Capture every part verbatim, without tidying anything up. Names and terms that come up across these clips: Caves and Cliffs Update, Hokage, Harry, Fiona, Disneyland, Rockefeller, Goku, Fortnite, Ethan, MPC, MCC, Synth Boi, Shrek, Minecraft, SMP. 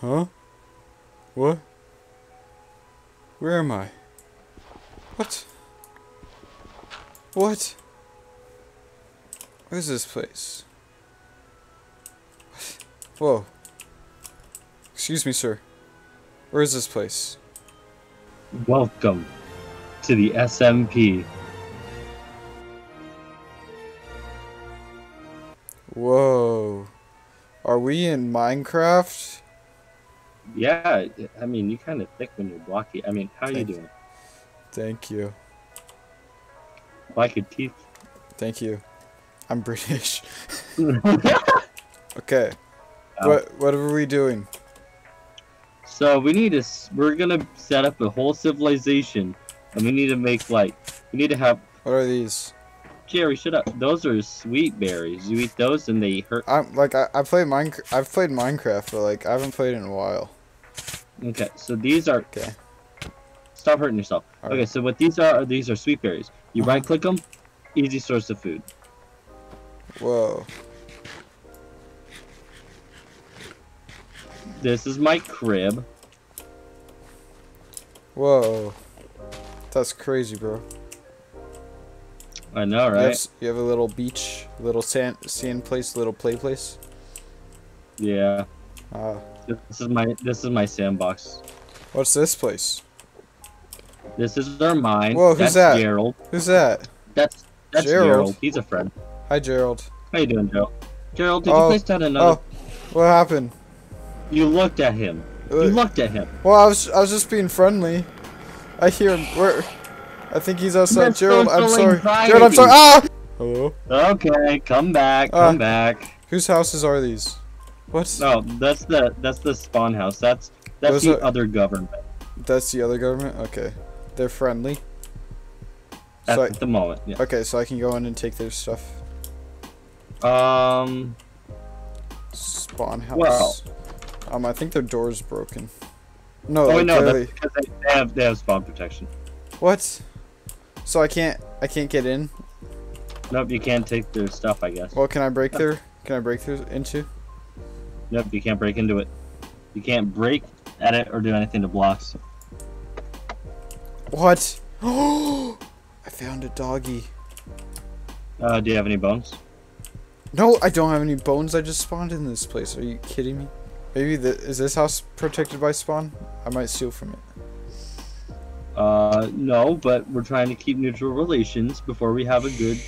Huh? What? Where am I? What? What? What is this place? What? Whoa. Excuse me, sir. Where is this place? Welcome to the S M P. Whoa. Are we in Minecraft? Yeah, I mean, you're kind of thick when you're blocky. I mean, how are you doing? Thank you. Like your teeth. Thank you. I'm British. Okay. Um, what what are we doing? So we need to. We're gonna set up a whole civilization, and we need to make like we need to have. What are these? Jerry, shut up. Those are sweet berries. You eat those, and they hurt. I'm like I I played Minecraft. I've played Minecraft, but like I haven't played in a while. Okay, so these are. Okay. Stop hurting yourself. All okay, right. So what these are? These are sweet berries. You right click them, easy source of food. Whoa. This is my crib. Whoa. That's crazy, bro. I know, right? You have, you have a little beach, little sand, sand place, little play place. Yeah. Ah. This is my this is my sandbox. What's this place? This is our mine. Whoa, who's that's that? Gerald. Who's that? That's that's Gerald. Gerald. He's a friend. Hi, Gerald. How you doing, Gerald? Gerald, did oh, you place down another? Oh, what happened? You looked at him. You looked at him. Well, I was I was just being friendly. I hear him. Where? I think he's outside. That's Gerald, I'm sorry. Anxiety. Gerald, I'm sorry. Ah! Hello. Okay, come back. Come uh, back. Whose houses are these? What? No, that's the that's the spawn house. That's that's Those the are, other government. That's the other government. Okay, they're friendly. At so I, the moment. Yeah. Okay, so I can go in and take their stuff. Um. Spawn house. Well. Um, I think their door's broken. No, oh, like, no, barely. That's because they have they have spawn protection. What? So I can't I can't get in? Nope, you can't take their stuff, I guess. Well, can I break their can I break through into? Nope, you can't break into it. You can't break at it or do anything to blocks. What? Oh! I found a doggy. Uh, do you have any bones? No, I don't have any bones. I just spawned in this place. Are you kidding me? Maybe the, is this house protected by spawn? I might steal from it. Uh, no, but we're trying to keep neutral relations before we have a good.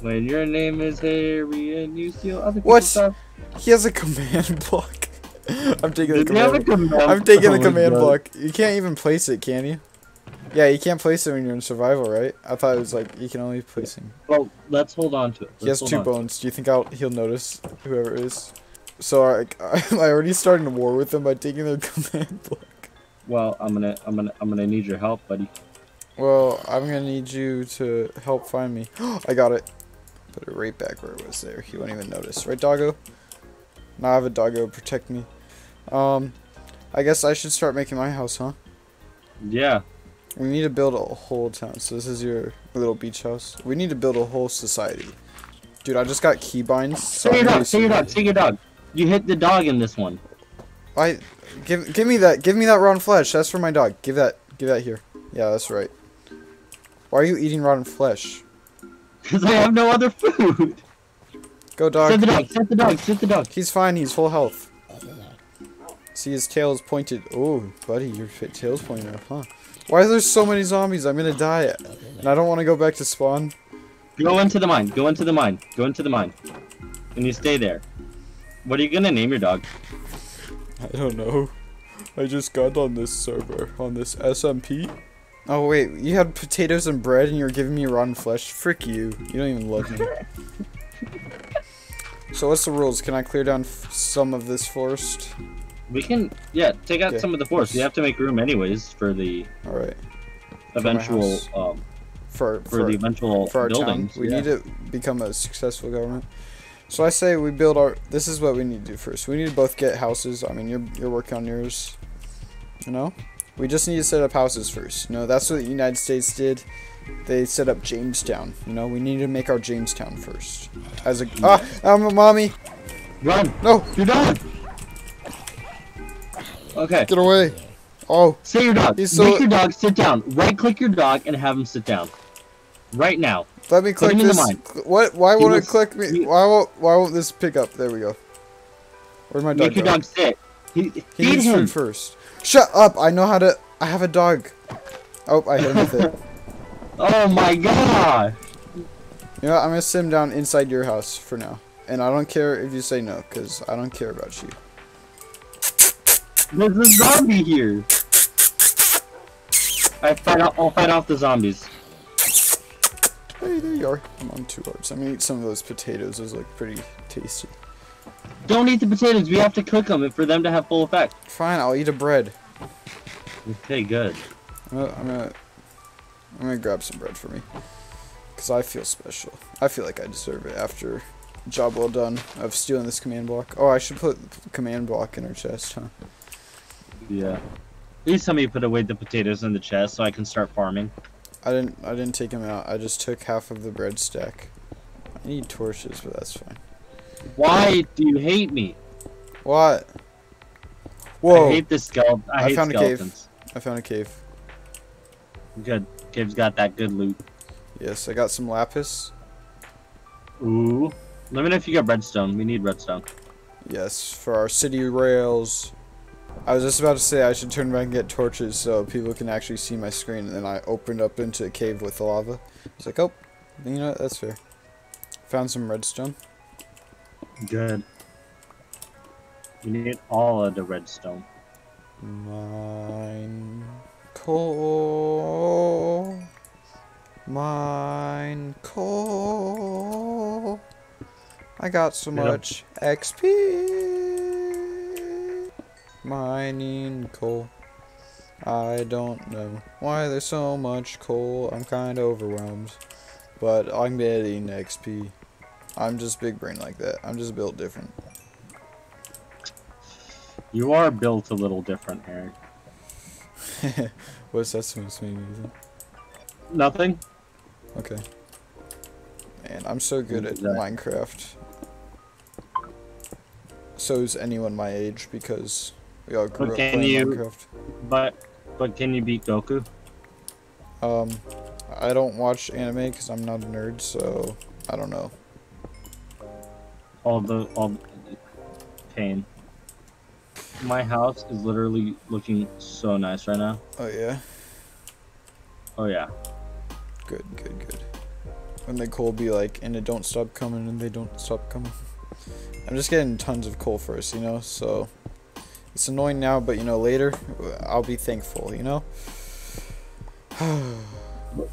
When your name is Harry and you steal other people's stuff. What? He has a command block. I'm taking the command. command. I'm taking oh the command block. You can't even place it, can you? Yeah, you can't place it when you're in survival, right? I thought it was like you can only place him. Well, let's hold on to it. Let's he has two bones. Do you think I'll he'll notice whoever it is? So I, I, I already started a war with them by taking their command block. Well, I'm gonna, I'm gonna, I'm gonna need your help, buddy. Well, I'm gonna need you to help find me. I got it. Put it right back where it was there. He won't even notice, right, doggo? Now I have a doggo protect me. Um, I guess I should start making my house, huh? Yeah. We need to build a whole town. So this is your little beach house. We need to build a whole society. Dude, I just got keybinds. So take your dog. Take your dog. Take your dog. You hit the dog in this one. I give give me that give me that rotten flesh. That's for my dog. Give that give that here. Yeah, that's right. Why are you eating rotten flesh? Because I have no other food. Go dog. Set the dog. Set the dog. Set the dog. He's fine. He's full health. See, his tail is pointed. Oh, buddy, your tail's pointed up, huh? Why are there so many zombies? I'm gonna die, and I don't want to go back to spawn. Go into the mine. Go into the mine. Go into the mine, and you stay there. What are you gonna name your dog? I don't know. I just got on this server, on this S M P. Oh wait, you had potatoes and bread and you were giving me rotten flesh? Frick you, you don't even love me. So what's the rules? Can I clear down f some of this forest? We can, yeah, take out okay. some of the forest. You have to make room anyways for the All right. eventual, for um, for, for, for the eventual for our buildings. Town. We yeah. need to become a successful government. So I say we build our. This is what we need to do first. We need to both get houses. I mean, you're you're working on yours. You know, we just need to set up houses first. You know, that's what the United States did. They set up Jamestown. You know, we need to make our Jamestown first. As a ah, I'm a mommy. Run! No, you're done. Okay. Get away. Oh. Say your dog. So... Make your dog sit down. Right click your dog and have him sit down. Right now. Let me click this. What? Why won't it click me? Why won't? Why won't this pick up? There we go. Where's my dog? Make your dog sit. He, he needs food first. Shut up! I know how to. I have a dog. Oh, I hit him with it. Oh my god! You know what? I'm gonna sit him down inside your house for now, and I don't care if you say no, cause I don't care about you. There's a zombie here. I fight off. I'll fight off the zombies. Hey, there you are. I'm on two hearts. I'm gonna eat some of those potatoes. Those look pretty tasty. Don't eat the potatoes. We have to cook them for them to have full effect. Fine, I'll eat a bread. Okay, good. I'm gonna, I'm gonna, I'm gonna grab some bread for me, cause I feel special. I feel like I deserve it after job well done of stealing this command block. Oh, I should put command block in her chest, huh? Yeah. Please tell me you put away the potatoes in the chest so I can start farming. I didn't. I didn't take him out. I just took half of the bread stack. I need torches, but that's fine. Why do you hate me? What? Whoa! I hate this skeleton. I, I hate found skeletons. a cave. I found a cave. Good. Cave's got that good loot. Yes, I got some lapis. Ooh. Let me know if you got redstone. We need redstone. Yes, for our city rails. I was just about to say I should turn back and get torches so people can actually see my screen, and then I opened up into a cave with the lava. I was like, oh, you know what? That's fair. Found some redstone. Good. You need all of the redstone. Mine coal. Mine coal. I got so much yep. X P. Mining coal. I don't know why there's so much coal. I'm kind of overwhelmed. But I'm getting X P. I'm just big brain like that. I'm just built different. You are built a little different, Harry. What's that supposed to mean, Ethan? Nothing. Okay. Man, I'm so good at Minecraft. So is anyone my age, because we all grew up playing you, Minecraft. But but can you beat Goku? Um, I don't watch anime because I'm not a nerd, so I don't know. All the all the pain. My house is literally looking so nice right now. Oh yeah. Oh yeah. Good, good, good. When the coal be like, and it don't stop coming, and they don't stop coming. I'm just getting tons of coal first, you know. So it's annoying now, but you know later I'll be thankful, you know.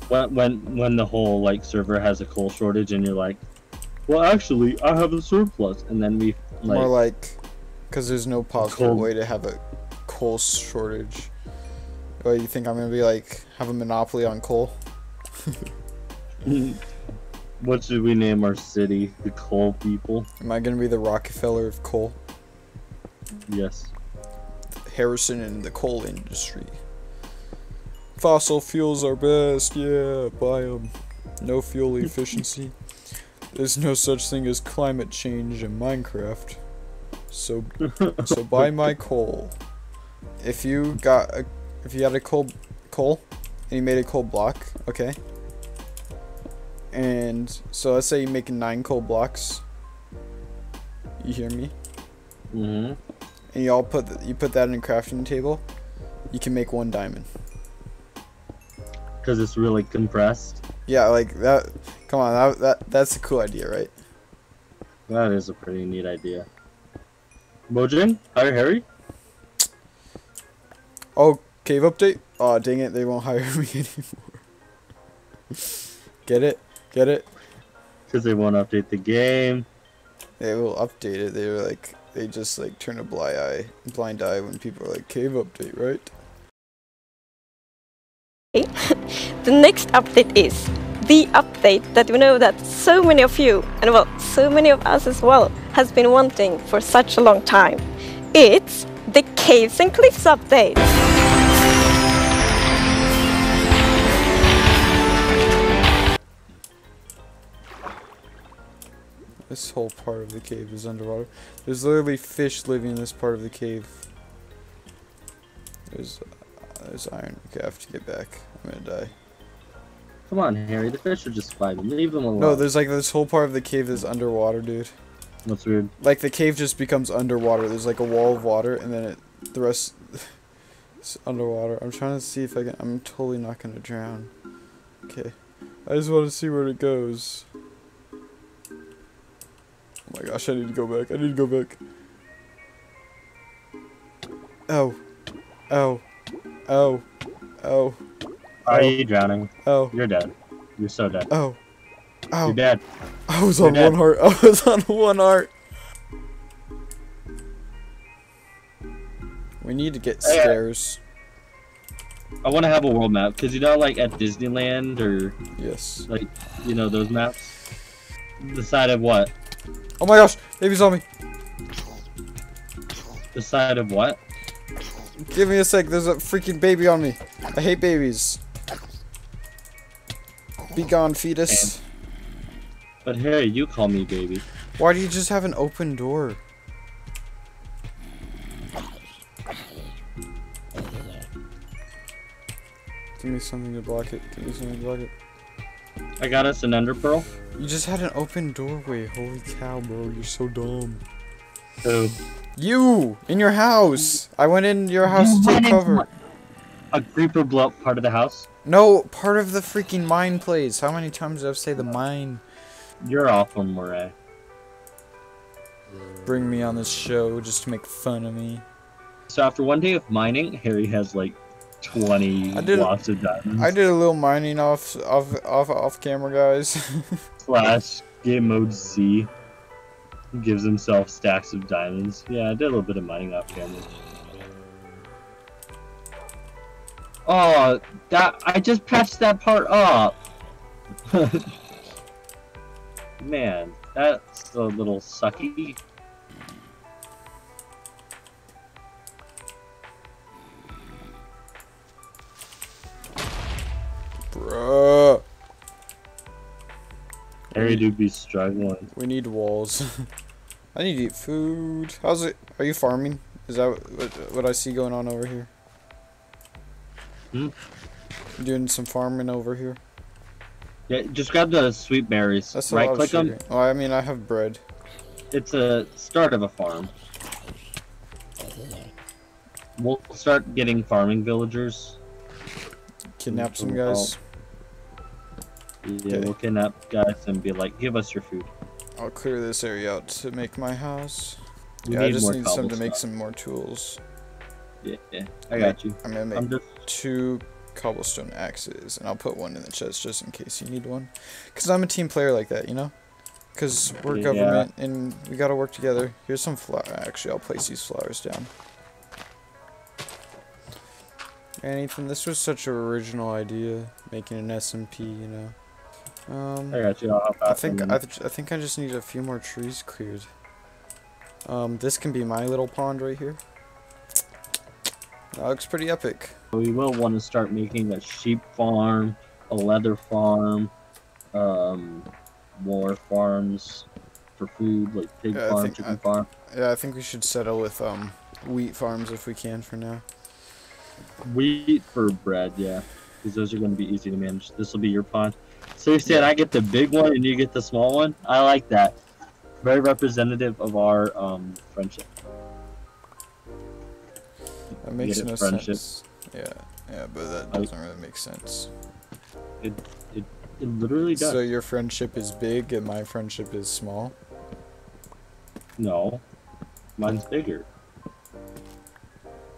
when when when the whole like server has a coal shortage, and you're like. Well, actually, I have a surplus, and then we like, more like, because there's no possible coal. way to have a coal shortage. Oh, you think I'm gonna be like have a monopoly on coal? What should we name our city? The Coal People. Am I gonna be the Rockefeller of coal? Yes. Harrison in the coal industry. Fossil fuels are best. Yeah, buy 'em. No fuel efficiency. There's no such thing as climate change in Minecraft. So so buy my coal. If you got a if you had a coal coal and you made a coal block, okay? And so let's say you make nine coal blocks. You hear me? Mm-hmm. And you all put the, you put that in a crafting table, you can make one diamond. Cuz it's really compressed. Yeah, like that. Come on, that, that that's a cool idea, right? That is a pretty neat idea. Mojang, hire Harry. Oh, cave update. Oh, dang it, they won't hire me anymore. Get it? Get it? Because they won't update the game. They will update it. They were like, they just like turn a blind eye, blind eye when people are like, cave update, right? The next update is the update that we know that so many of you, and well, so many of us as well, has been wanting for such a long time. It's the Caves and Cliffs Update! This whole part of the cave is underwater. There's literally fish living in this part of the cave. There's, uh, there's iron. Okay, I have to get back. I'm gonna die. Come on, Harry. The fish are just vibing. Leave them alone. No, there's like this whole part of the cave that's underwater, dude. That's weird. Like the cave just becomes underwater. There's like a wall of water, and then it, the rest is underwater. I'm trying to see if I can. I'm totally not gonna drown. Okay. I just want to see where it goes. Oh my gosh, I need to go back. I need to go back. Oh. Oh. Oh. Oh. Are you drowning? Oh. You're dead. You're so dead. Oh. Oh. You're dead. I was You're on dead. one heart. I was on one heart. We need to get hey. stairs. I want to have a world map, because you know, like at Disneyland or. Yes. Like, you know, those maps? The side of what? Oh my gosh, baby zombie! The side of what? Give me a sec, there's a freaking baby on me. I hate babies. Be gone, fetus. But Harry, you call me baby. Why do you just have an open door? Give me something to block it. Give me something to block it. I got us an ender pearl. You just had an open doorway. Holy cow, bro. You're so dumb. Who? You! In your house! I went in your house you to take cover. A creeper blew up part of the house? No, part of the freaking mine place. How many times did I say the mine? You're awful, Moray. Bring me on this show just to make fun of me. So after one day of mining, Harry has like twenty I did, lots of diamonds. I did a little mining off off off off camera, guys. Slash game mode Z gives himself stacks of diamonds. Yeah, I did a little bit of mining off camera. Oh, that I just patched that part up. Man, that's a little sucky. Bruh. Harry do be struggling. We need walls. I need to eat food. How's it? Are you farming? Is that what, what I see going on over here? Hmm? You're doing some farming over here? Yeah, just grab the sweet berries. That's right click them. Oh, I mean, I have bread. It's a start of a farm. We'll start getting farming villagers. Kidnap some guys. Yeah, okay. We'll kidnap guys and be like, give us your food. I'll clear this area out to make my house. We yeah, I just need some to make some more tools. Yeah, yeah I got you. I'm gonna make I'm just... two cobblestone axes, and I'll put one in the chest just in case you need one. Because I'm a team player like that, you know? Because we're yeah. government, and we gotta work together. Here's some flour. Actually, I'll place these flowers down. And Ethan, this was such an original idea, making an S M P, you know. Um, I got you. I'll I think I, th I think I just need a few more trees cleared. Um, this can be my little pond right here. That looks pretty epic. We will want to start making a sheep farm, a leather farm, um, more farms for food, like pig yeah, farm, think, chicken I, farm. Yeah, I think we should settle with um wheat farms if we can for now. Wheat for bread, yeah, because those are going to be easy to manage. This will be your pond. So you said I get the big one and you get the small one. I like that. Very representative of our um friendship. That makes no friendship. sense. Yeah, yeah, but that doesn't I, really make sense. It, it it literally does. So your friendship is big and my friendship is small. No, mine's bigger.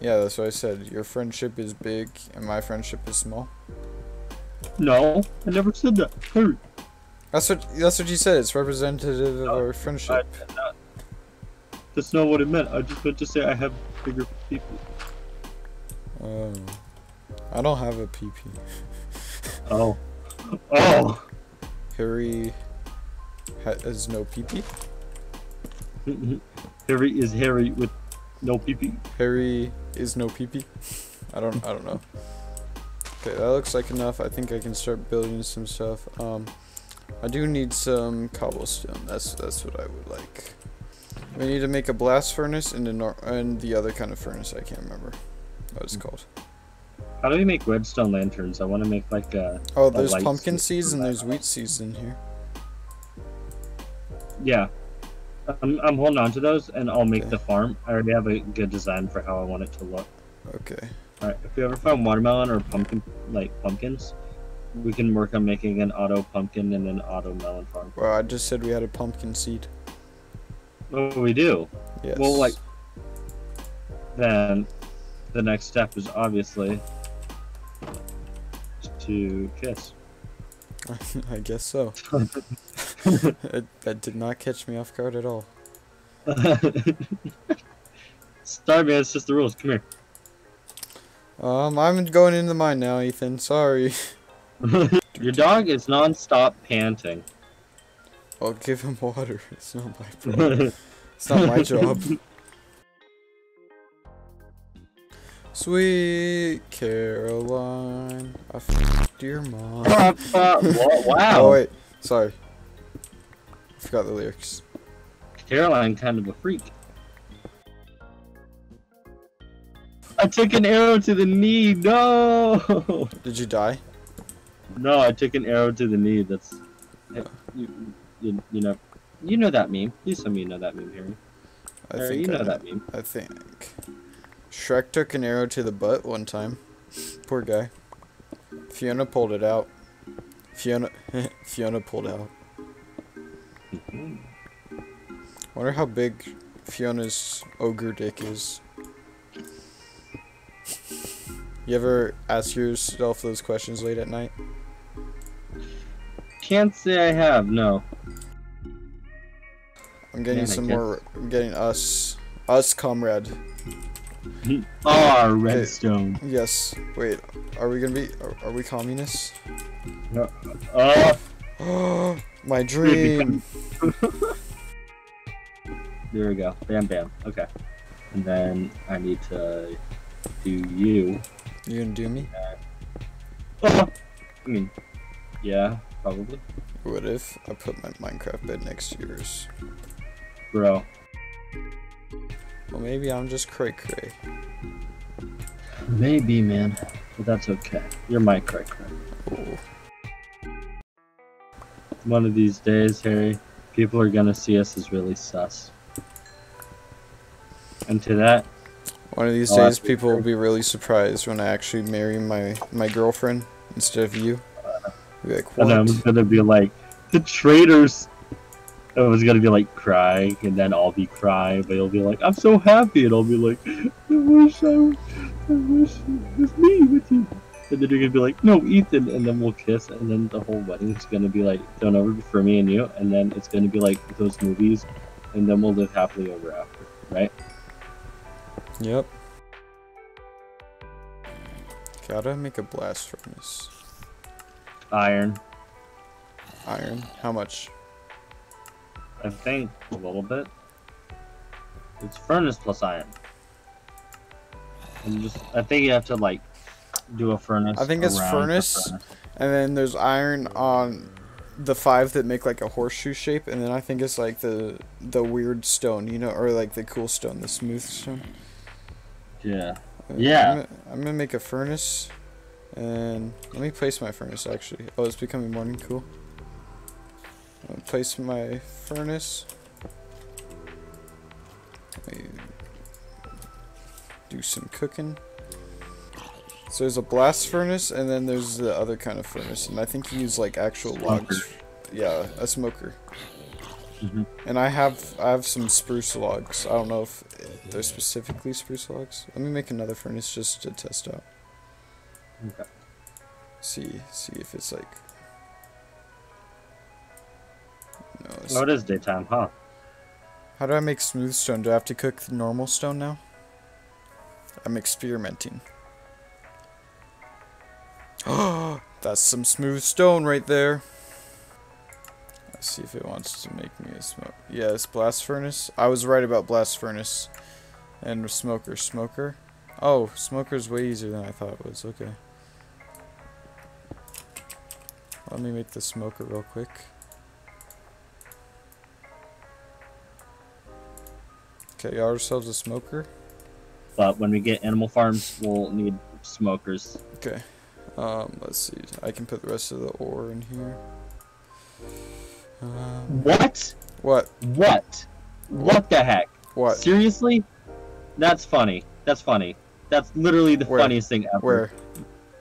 Yeah, that's what I said. Your friendship is big, and my friendship is small. No, I never said that. Hurry. That's what that's what you said. It's representative no, of our friendship. I, that's not what it meant. I just meant to say I have bigger people. Oh, I don't have a P P. oh, oh. Harry has no P P. Harry is Harry with no P P. Harry. Is no P P. I don't. I don't know. Okay, that looks like enough. I think I can start building some stuff. Um, I do need some cobblestone. That's that's what I would like. We need to make a blast furnace and a nor and the other kind of furnace. I can't remember. That was cold. How do we make redstone lanterns? I want to make like a. Oh, there's a pumpkin seeds and there's wheat seeds in here. Yeah, I'm I'm holding on to those, and I'll make okay. the farm. I already have a good design for how I want it to look. Okay. All right. If you ever find watermelon or pumpkin, like pumpkins, we can work on making an auto pumpkin and an auto melon farm. Well, I just said we had a pumpkin seed. Oh, we do. Yes. Well, like then. The next step is obviously to kiss. I guess so. It, that did not catch me off guard at all. Sorry, man. It's just the rules. Come here. Um, I'm going into the mine now, Ethan. Sorry. Your dog is non-stop panting. I'll give him water. It's not my problem. It's not my job. Sweet Caroline, I f***ed your mom. uh, wow. Oh wait, sorry. I forgot the lyrics. Caroline, kind of a freak. I took an arrow to the knee, no! Did you die? No, I took an arrow to the knee, that's... Oh. You, you, you know you know that meme. Please tell me you know that meme, Harry. I Harry, think you know I, that meme. I think. Shrek took an arrow to the butt one time. Poor guy. Fiona pulled it out. Fiona Fiona pulled out. Mm-hmm. Wonder how big Fiona's ogre dick is. You ever ask yourself those questions late at night? Can't say I have, no. I'm getting Man, some more I'm getting us us comrade. Ah, oh, redstone. Wait, yes. Wait, are we gonna be? Are, are we communists? No. Uh, oh, my dream. There we go. Bam, bam. Okay. And then I need to do you. You gonna do me? Uh, oh, I mean, yeah, probably. What if I put my Minecraft bed next to yours, bro? Well, maybe I'm just cray cray. Maybe, man. But that's okay. You're my cray cray. Ooh. One of these days, Harry, people are gonna see us as really sus. And to that... One of these I'll days, people will be really surprised when I actually marry my, my girlfriend instead of you. Uh, be like, what? And I'm gonna be like, the traitors! It was gonna be like crying, and then I'll be crying, but you'll be like, I'm so happy, and I'll be like, I wish I, I wish it was me with you. And then you're gonna be like, no, Ethan, and then we'll kiss, and then the whole wedding's gonna be like done over for me and you, and then it's gonna be like those movies, and then we'll live happily ever after, right? Yep. Gotta make a blast furnace. Iron. Iron? How much? I think a little bit. It's furnace plus iron. And just, I think you have to like do a furnace. I think it's furnace, furnace, and then there's iron on the five that make like a horseshoe shape, and then I think it's like the the weird stone, you know, or like the cool stone, the smooth stone. Yeah. Yeah. I'm gonna, I'm gonna make a furnace, and let me place my furnace actually. Oh, it's becoming morning. Cool. I'll place my furnace. Do some cooking. So there's a blast furnace, and then there's the other kind of furnace, and I think you use like actual logs. Yeah, a smoker. Mm-hmm. And I have I have some spruce logs. I don't know if they're specifically spruce logs. Let me make another furnace just to test out. Okay. See see if it's like. No, oh, it is daytime, huh? How do I make smooth stone? Do I have to cook the normal stone now? I'm experimenting. Oh, that's some smooth stone right there. Let's see if it wants to make me a smoke. Yes, blast furnace. I was right about blast furnace. And smoker. Smoker. Oh, smoker's way easier than I thought it was. Okay. Let me make the smoker real quick. Okay, got ourselves a smoker. But when we get animal farms, we'll need smokers. Okay. Um, let's see. I can put the rest of the ore in here. Um, what? What? What? What the heck? What? Seriously? That's funny. That's funny. That's literally the Where? funniest thing ever.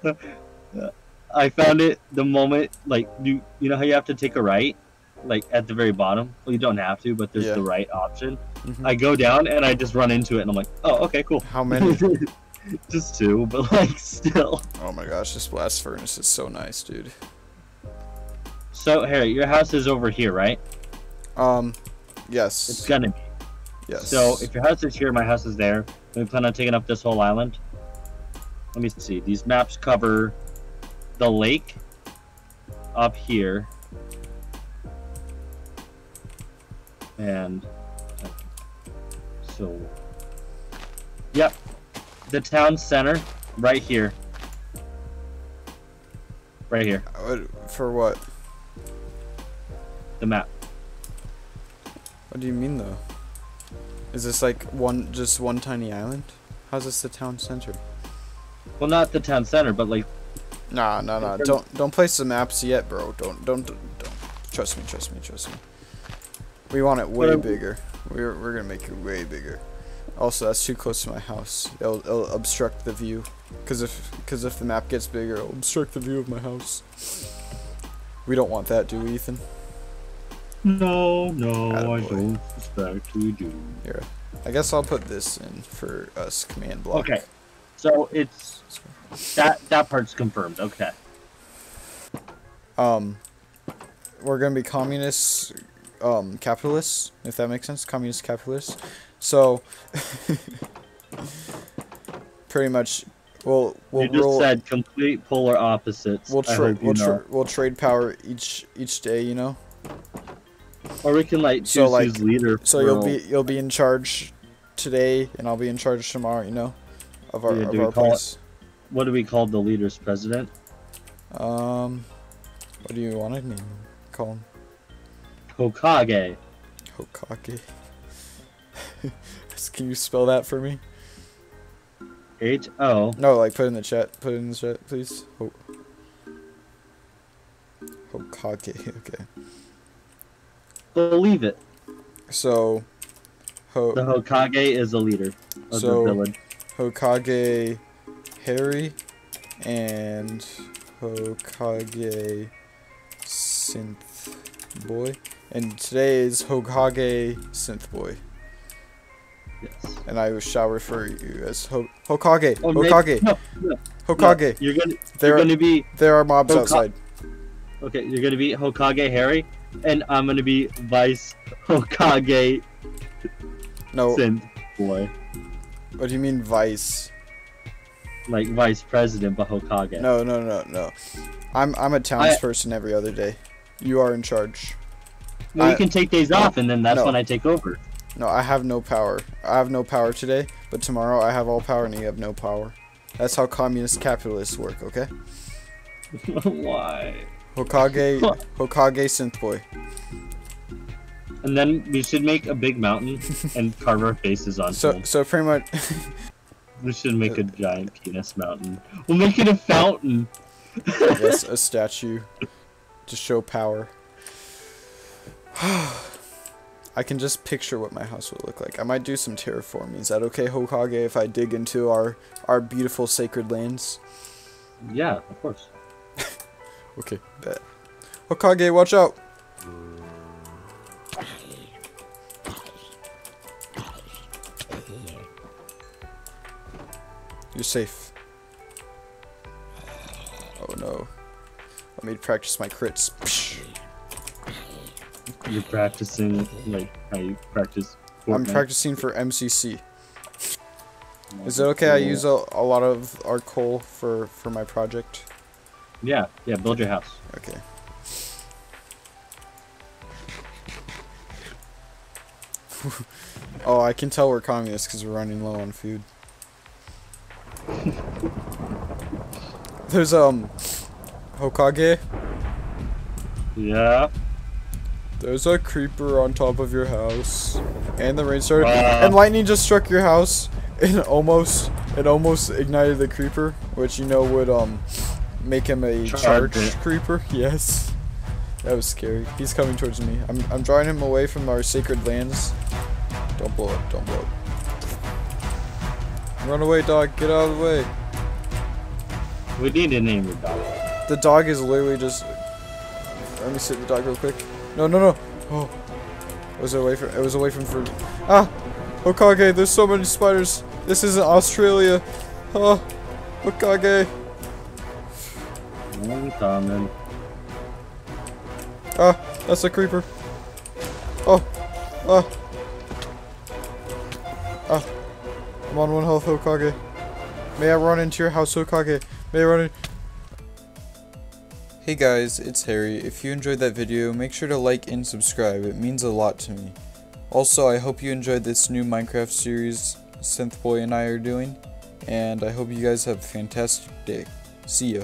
Where? I found it the moment, like, you, you know how you have to take a right? Like, at the very bottom? Well, you don't have to, but there's yeah. the right option. Mm-hmm. I go down, and I just run into it, and I'm like, oh, okay, cool. How many? Just two, but, like, still. Oh, my gosh, this blast furnace is so nice, dude. So, Harry, your house is over here, right? Um, yes. It's gonna be. Yes. So, if your house is here, my house is there. We plan on taking up this whole island. Let me see. These maps cover the lake up here. And so, yep, the town center right here. Right here. For what? The map. What do you mean though? Is this like one, just one tiny island? How's this the town center? Well, not the town center, but like. Nah, nah, nah. Don't, don't place the maps yet, bro. Don't, don't, don't. don't. Trust me, trust me, trust me. We want it way bigger. We're, we're gonna make it way bigger. Also, that's too close to my house. It'll, it'll obstruct the view. Cause if, cause if the map gets bigger, it'll obstruct the view of my house. We don't want that, do we, Ethan? No, no, Attaboy. I don't suspect we do. Here, I guess I'll put this in for us command block. Okay, so it's that that part's confirmed. Okay. Um, we're gonna be communists. Um, capitalists, if that makes sense, communist capitalists. So, pretty much, we'll we'll you just roll, said complete polar opposites. We'll trade, we'll, tra we'll trade power each each day, you know. Or we can like choose so, like, who's leader. So for you'll be you'll be in charge today, and I'll be in charge tomorrow, you know, of our yeah, of our place. It, what do we call the leaders? President. Um, what do you want to name him? Call him? Hokage. Hokage. Can you spell that for me? H O. No, like put it in the chat. Put it in the chat, please. Ho Hokage. Okay. Believe it. So. Ho the Hokage is a leader of so, the village. Hokage, Harry, and Hokage, Synth Boi, and today is Hokage Synth Boi. Yes. And I shall refer you as Ho Hokage. Oh, Hokage. No, no, Hokage. No, you're gonna. There you're are, gonna be. There are mobs Hoka outside. Okay, you're gonna be Hokage Harry, and I'm gonna be Vice Hokage. No. Synth Boi. What do you mean Vice? Like Vice President, but Hokage. No, no, no, no. I'm I'm a townsperson every other day. You are in charge. Well, I, you can take days off, and then that's no, when I take over. No, I have no power. I have no power today, but tomorrow I have all power, and you have no power. That's how communist capitalists work, okay? Why? Hokage, Hokage Synth Boi. And then we should make a big mountain and carve our faces on. So, home. so pretty much. We should make a giant penis mountain. We'll make it a fountain. Yes, a statue. To show power. I can just picture what my house would look like. I might do some terraforming. Is that okay, Hokage, if I dig into our our beautiful sacred lands? Yeah, of course. Okay, bet. Hokage, watch out! You're safe. Oh no. Let me practice my crits. You're practicing like how you practice. Fortnite. I'm practicing for M C C. Is it okay? I use a, a lot of our coal for for my project. Yeah, yeah. Build your house. Okay. Oh, I can tell we're communists because we're running low on food. There's um. Hokage? Yeah? There's a creeper on top of your house. And the rain started- uh, And lightning just struck your house. It almost it almost ignited the creeper, which you know would um make him a charged creeper. Yes, that was scary. He's coming towards me. I'm I'm drawing him away from our sacred lands. Don't blow up! Don't blow up! Run away, dog! Get out of the way! We need to name the dog. The dog is literally just. Let me sit the dog real quick. No, no, no! Oh, it was away from. It was away from food. Ah, Hokage! There's so many spiders. This isn't Australia. Oh, Hokage! I'm coming. Ah, that's a creeper. Oh, ah, ah! I'm on one health, Hokage. May I run into your house, Hokage? May I run in? Hey guys, it's Harry. If you enjoyed that video, make sure to like and subscribe. It means a lot to me. Also, I hope you enjoyed this new Minecraft series Synth Boi and I are doing, and I hope you guys have a fantastic day. See ya.